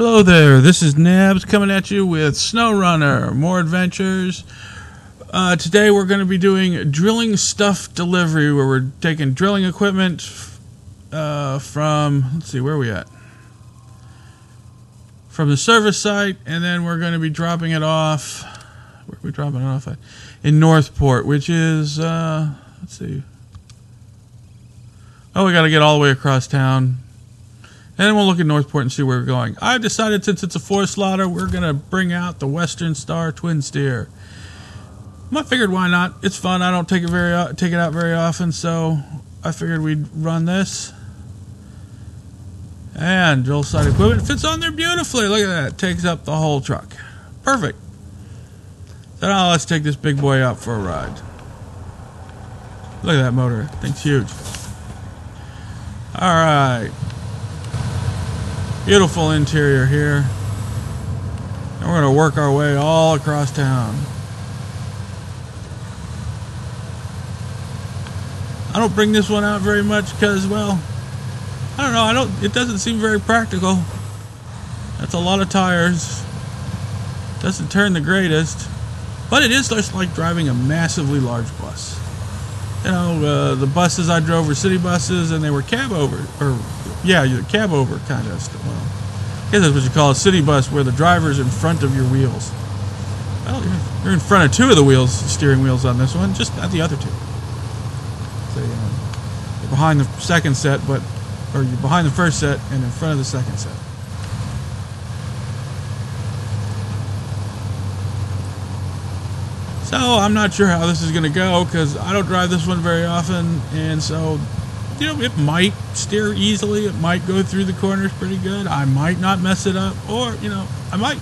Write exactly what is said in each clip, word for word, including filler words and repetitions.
Hello there, this is Nabs coming at you with SnowRunner, more adventures. Uh, today we're going to be doing drilling stuff delivery, where we're taking drilling equipment uh, from, let's see, where are we at? From the service site, and then we're going to be dropping it off, where are we dropping it off at? In Northport, which is, uh, let's see, oh, we got to get all the way across town. And then we'll look at Northport and see where we're going. I've decided, since it's a four slaughter, we're going to bring out the Western Star Twin Steer. I figured, why not? It's fun. I don't take it very take it out very often, so I figured we'd run this. And drill site equipment fits on there beautifully. Look at that. It takes up the whole truck. Perfect. So now let's take this big boy out for a ride. Look at that motor. Thing's huge. All right. Beautiful interior here. And we're going to work our way all across town. I don't bring this one out very much because, well, I don't know. I don't. It doesn't seem very practical. That's a lot of tires. Doesn't turn the greatest. But it is just like driving a massively large bus. You know, uh, the buses I drove were city buses, and they were cab over, or yeah, you're cab over kind of stuff. Well, I guess that's what you call a city bus, where the driver's in front of your wheels. Well, you're, you're in front of two of the wheels, steering wheels on this one, just not the other two. So, you know, you're behind the second set, but, or you're behind the first set and in front of the second set. So I'm not sure how this is going to go, because I don't drive this one very often, and so, you know, it might steer easily, it might go through the corners pretty good, I might not mess it up, or, you know, I might,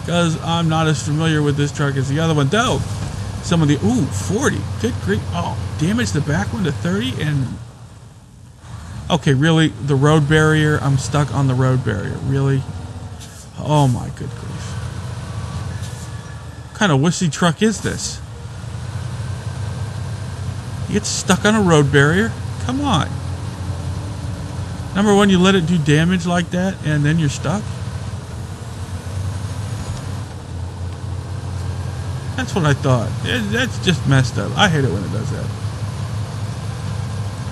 because I'm not as familiar with this truck as the other one. Though, some of the, ooh, forty, good grief, oh, damage the back one to thirty, and, okay, really, the road barrier, I'm stuck on the road barrier, really, oh my good grief. What kind of wussy truck is this? You get stuck on a road barrier? Come on. Number one, you let it do damage like that, and then you're stuck? That's what I thought. It, that's just messed up. I hate it when it does that.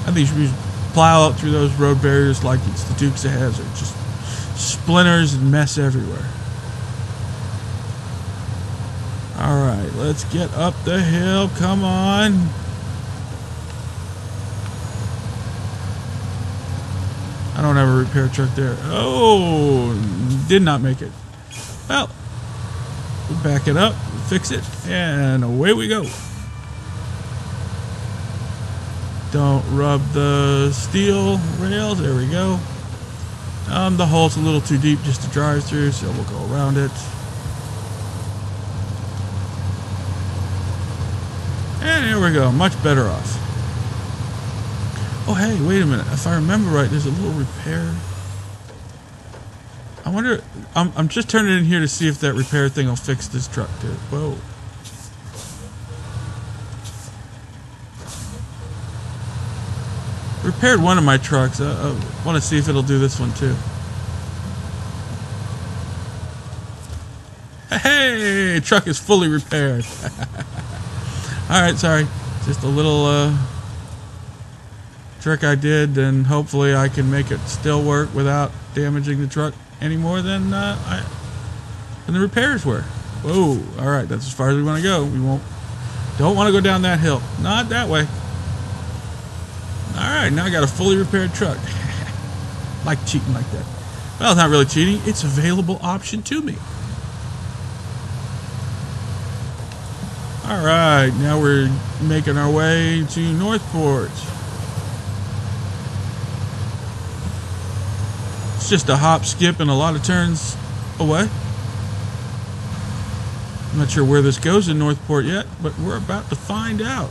I think you should plow up through those road barriers like it's the Dukes of Hazzard. Just splinters and mess everywhere. Alright, let's get up the hill. Come on. I don't have a repair truck there. Oh, did not make it. Well, we'll back it up, fix it, and away we go. Don't rub the steel rails. There we go. Um, the hole's a little too deep just to drive through, so we'll go around it. And here we go, much better off. Oh, hey, wait a minute. If I remember right, there's a little repair. I wonder, I'm, I'm just turning in here to see if that repair thing will fix this truck, dude. Whoa. Repaired one of my trucks. I, I want to see if it'll do this one, too. Hey, truck is fully repaired. Alright, sorry. Just a little uh, trick I did, and hopefully I can make it still work without damaging the truck any more than, uh, I, than the repairs were. Whoa, alright, that's as far as we want to go. We won't, don't want to go down that hill. Not that way. Alright, now I got a fully repaired truck. Like cheating like that. Well, it's not really cheating. It's an available option to me. All right, now we're making our way to Northport. It's just a hop, skip, and a lot of turns away. I'm not sure where this goes in Northport yet, but we're about to find out.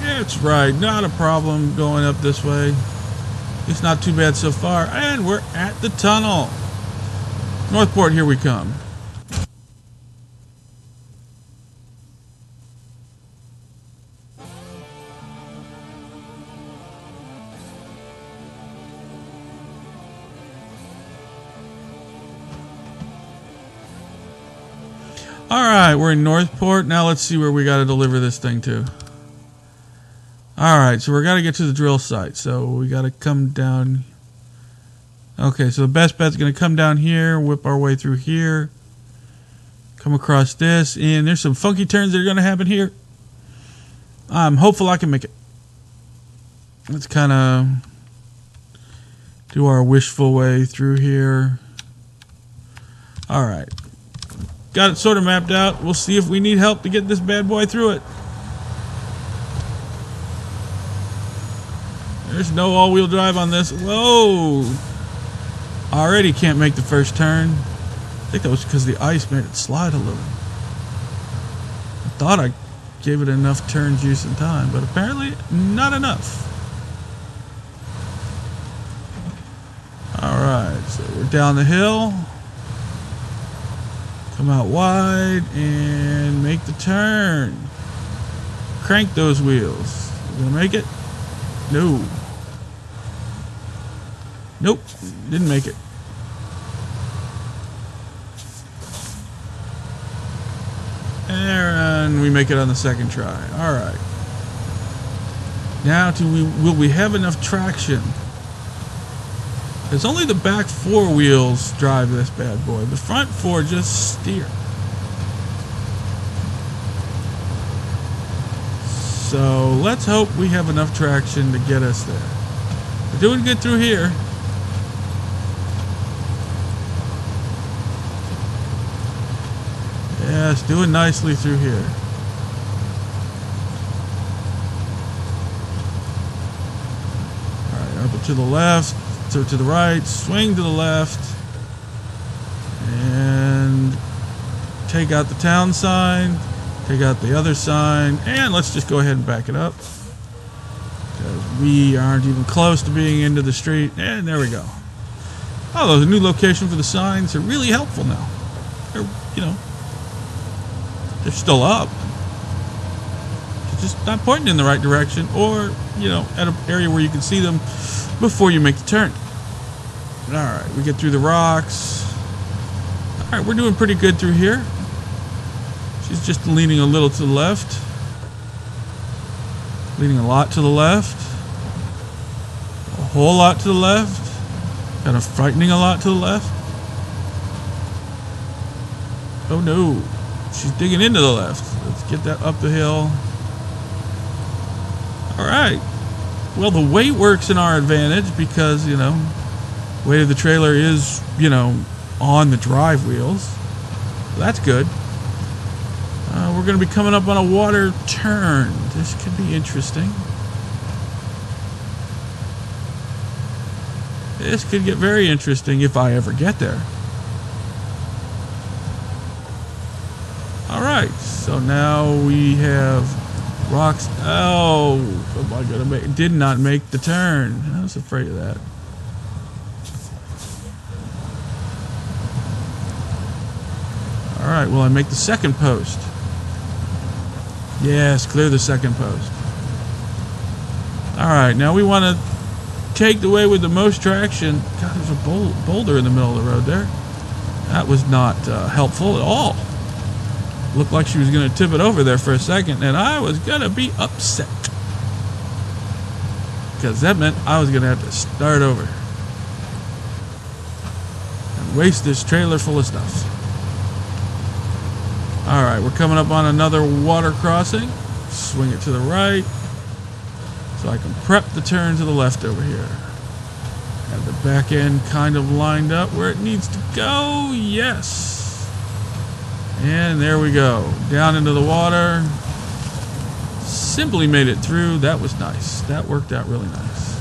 That's right, not a problem going up this way. It's not too bad so far, and we're at the tunnel. Northport, here we come. Alright, we're in Northport. Now let's see where we got to deliver this thing to. Alright, so we're got to get to the drill site. So we got to come down. Okay, so the best bet's going to come down here, whip our way through here. Come across this, and there's some funky turns that are going to happen here. I'm hopeful I can make it. Let's kind of do our wishful way through here. All right. Got it sort of mapped out. We'll see if we need help to get this bad boy through it. There's no all-wheel drive on this. Whoa! Already can't make the first turn. I think that was because the ice made it slide a little. I thought I gave it enough turn juice and time, but apparently not enough. Alright, so we're down the hill. Come out wide and make the turn. Crank those wheels. We're gonna make it? No. Nope, didn't make it. And we make it on the second try. All right. Now, do we, will we have enough traction? It's only the back four wheels drive this bad boy. The front four just steer. So let's hope we have enough traction to get us there. We're doing good through here. Yes, doing nicely through here. Alright, up to the left, to, to the right, swing to the left, and take out the town sign, take out the other sign, and let's just go ahead and back it up. Because we aren't even close to being into the street, and there we go. Oh, there's a new location for the signs. They're really helpful now. They're, you know, they're still up. They're just not pointing in the right direction, or, you know, at an area where you can see them before you make the turn. All right, we get through the rocks. All right, we're doing pretty good through here. She's just leaning a little to the left. Leaning a lot to the left. A whole lot to the left. Kind of frightening a lot to the left. Oh no. She's digging into the left. Let's get that up the hill. All right. Well, the weight works in our advantage because, you know, weight of the trailer is, you know, on the drive wheels. So that's good. Uh, we're going to be coming up on a water turn. This could be interesting. This could get very interesting if I ever get there. Alright, so now we have rocks. Oh, am I gonna make, did not make the turn. I was afraid of that. Alright, will I make the second post? Yes, clear the second post. Alright, now we want to take the way with the most traction. God, there's a bol boulder in the middle of the road there. That was not uh, helpful at all. Looked like she was going to tip it over there for a second, and I was going to be upset. Because that meant I was going to have to start over. And waste this trailer full of stuff. Alright, we're coming up on another water crossing. Swing it to the right. So I can prep the turn to the left over here. Have the back end kind of lined up where it needs to go. Yes. And there we go, down into the water. Simply made it through. That was nice. That worked out really nice.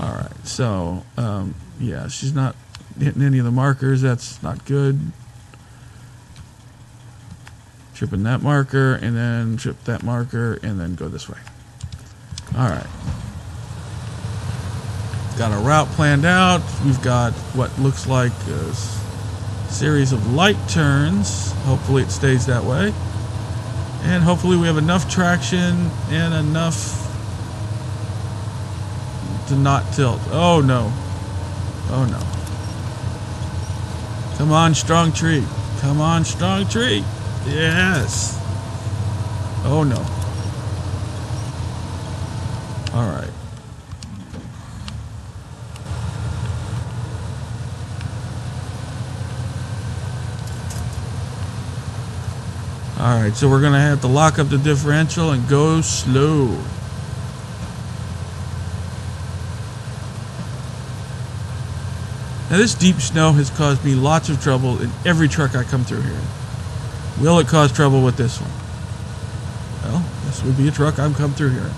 All right, so um, yeah, she's not hitting any of the markers. That's not good. Tripping that marker, and then trip that marker, and then go this way. All right. Got our route planned out. We've got what looks like a series of light turns. Hopefully it stays that way, and hopefully we have enough traction and enough to not tilt. Oh no, oh no, come on, strong tree, Come on, strong tree. Yes. Oh no. All right. All right, so we're gonna have to lock up the differential and go slow. Now this deep snow has caused me lots of trouble in every truck I come through here. Will it cause trouble with this one? Well, this would be a truck I've come through here.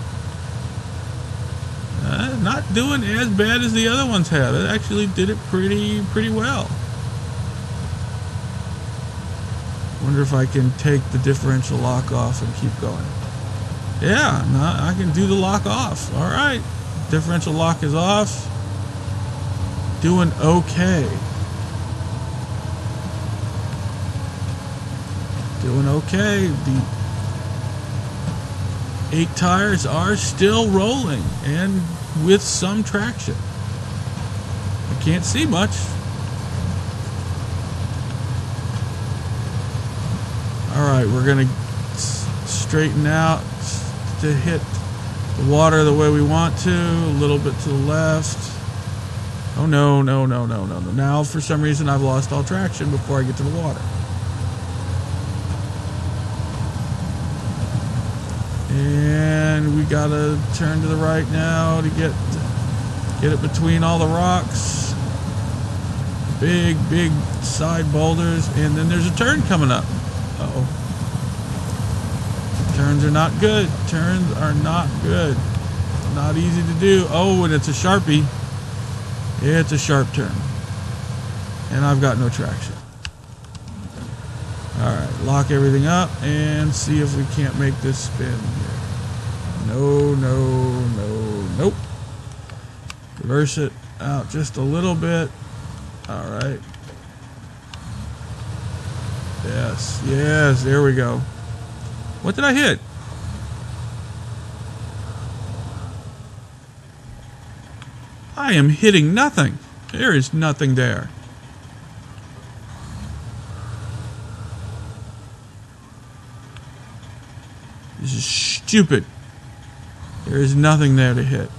Uh, not doing as bad as the other ones have. It actually did it pretty, pretty well. Wonder if I can take the differential lock off and keep going. Yeah, no, I can do the lock off. All right, differential lock is off. Doing okay. Doing okay. The eight tires are still rolling and with some traction. I can't see much. All right, we're gonna straighten out to hit the water the way we want to, a little bit to the left. Oh no, no, no, no, no, no. Now for some reason I've lost all traction before I get to the water. And we gotta turn to the right now to get, get it between all the rocks. Big, big side boulders, and then there's a turn coming up. Uh-oh. Turns are not good. Turns are not good. Not easy to do. Oh, and it's a Sharpie. It's a sharp turn. And I've got no traction. Alright, lock everything up and see if we can't make this spin here. No, no, no, nope. Reverse it out just a little bit. Alright. Yes, yes, there we go. What did I hit? I am hitting nothing. There is nothing there. This is stupid. There is nothing there to hit.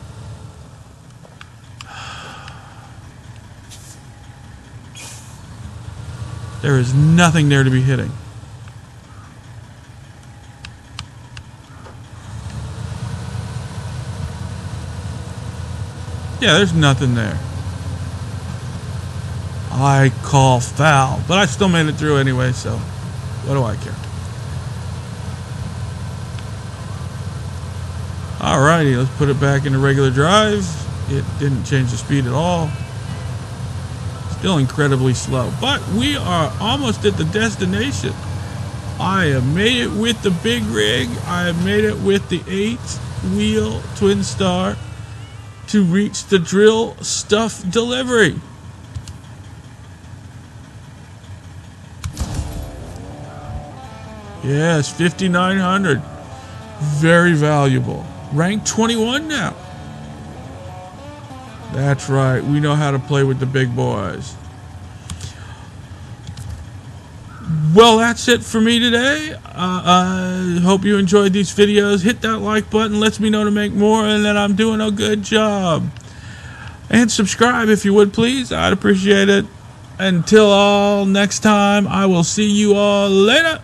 There is nothing there to be hitting. Yeah, there's nothing there. I call foul, but I still made it through anyway, so what do I care? Alrighty, let's put it back into regular drive. It didn't change the speed at all. Still incredibly slow, but we are almost at the destination. I have made it with the big rig. I have made it with the eight wheel Twin Star to reach the drill stuff delivery. Yes, fifty-nine hundred, very valuable. Rank twenty-one now. That's right, we know how to play with the big boys. Well, that's it for me today. I uh, uh, hope you enjoyed these videos. Hit that like button, lets me know to make more and that I'm doing a good job. And subscribe if you would, please. I'd appreciate it. Until all next time, I will see you all later.